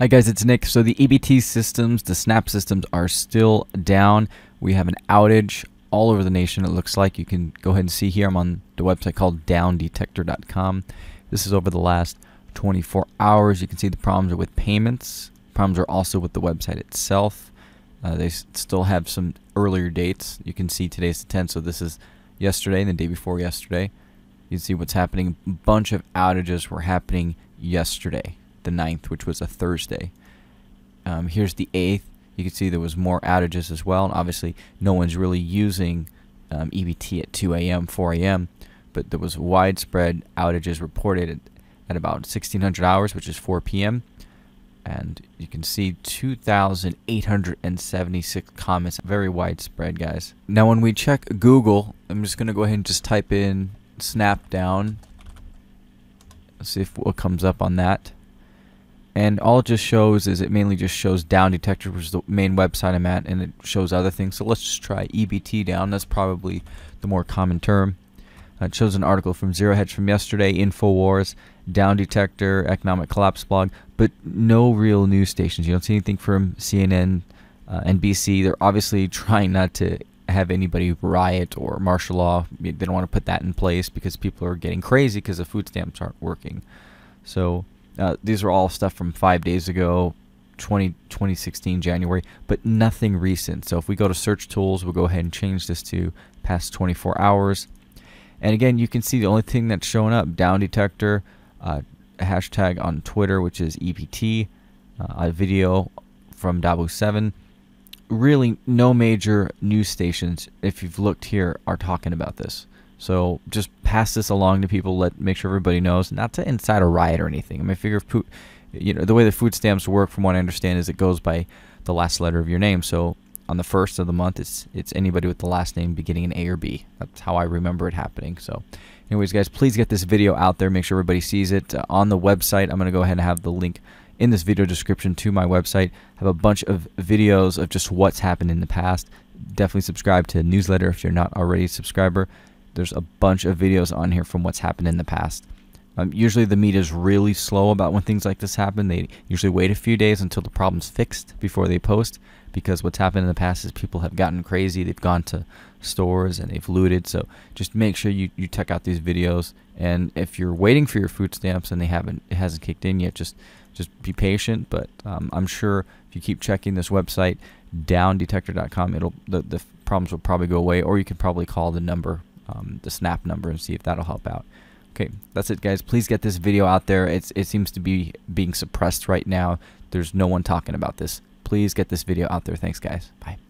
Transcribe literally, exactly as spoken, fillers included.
Hi guys, it's Nick. So the E B T systems, the SNAP systems are still down. We have an outage all over the nation, it looks like. You can go ahead and see here. I'm on the website called down detector dot com. This is over the last twenty-four hours. You can see the problems are with payments. Problems are also with the website itself. Uh, they still have some earlier dates. You can see today's the tenth, so this is yesterday and the day before yesterday. You can see what's happening. A bunch of outages were happening yesterday, the ninth, which was a Thursday. Um, here's the eighth. You can see there was more outages as well, and obviously no one's really using um, E B T at two A M, four A M, but there was widespread outages reported at, at about sixteen hundred hours, which is four P M, and you can see two thousand eight hundred seventy-six comments. Very widespread, guys. Now when we check Google, I'm just gonna go ahead and just type in SNAP down. Let's see if what comes up on that. And all it just shows is it mainly just shows Down Detector, which is the main website I'm at, and it shows other things. So let's just try E B T down. That's probably the more common term. Uh, it shows an article from Zero Hedge from yesterday, Infowars, Down Detector, Economic Collapse Blog, but no real news stations. You don't see anything from C N N, uh, N B C. They're obviously trying not to have anybody riot or martial law. They don't want to put that in place because people are getting crazy because the food stamps aren't working. So Uh, these are all stuff from five days ago, twenty, twenty sixteen, January, but nothing recent. So if we go to search tools, we'll go ahead and change this to past twenty-four hours. And again, you can see the only thing that's showing up, Down Detector, uh, hashtag on Twitter, which is E B T, uh, a video from Dabo seven. Really, no major news stations, if you've looked here, are talking about this. So just pass this along to people. Let make sure everybody knows, not to incite a riot or anything. I mean, I figure if, you know, the way the food stamps work, from what I understand, is it goes by the last letter of your name. So on the first of the month, it's it's anybody with the last name beginning in A or B. That's how I remember it happening. So, anyways, guys, please get this video out there. Make sure everybody sees it uh, on the website. I'm gonna go ahead and have the link in this video description to my website. I have a bunch of videos of just what's happened in the past. Definitely subscribe to the newsletter if you're not already a subscriber. There's a bunch of videos on here from what's happened in the past. Um, usually the media is really slow about when things like this happen. They usually wait a few days until the problem's fixed before they post, because what's happened in the past is people have gotten crazy. They've gone to stores and they've looted. So just make sure you, you check out these videos. And if you're waiting for your food stamps and they haven't, it hasn't kicked in yet, just just be patient. But um, I'm sure if you keep checking this website, down detector dot com, it'll the, the problems will probably go away, or you can probably call the number. Um, the SNAP number, and see if that'll help out. Okay, that's it, guys. Please get this video out there. It's, it seems to be being suppressed right now. There's no one talking about this. Please get this video out there. Thanks, guys. Bye.